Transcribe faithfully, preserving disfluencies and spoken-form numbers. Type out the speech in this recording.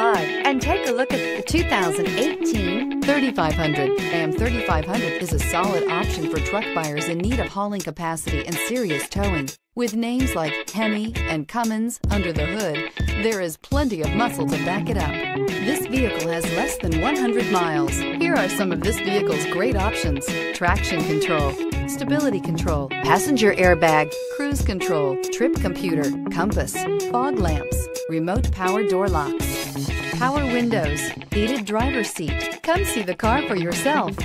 by and take a look at the two thousand eighteen thirty-five hundred. Ram thirty-five hundred is a solid option for truck buyers in need of hauling capacity and serious towing. With names like Hemi and Cummins under the hood, there is plenty of muscle to back it up. This vehicle has less than one hundred miles. Here are some of this vehicle's great options: traction control, stability control, passenger airbag, cruise control, trip computer, compass, fog lamps, remote power door locks, power windows, heated driver's seat. Come see the car for yourself.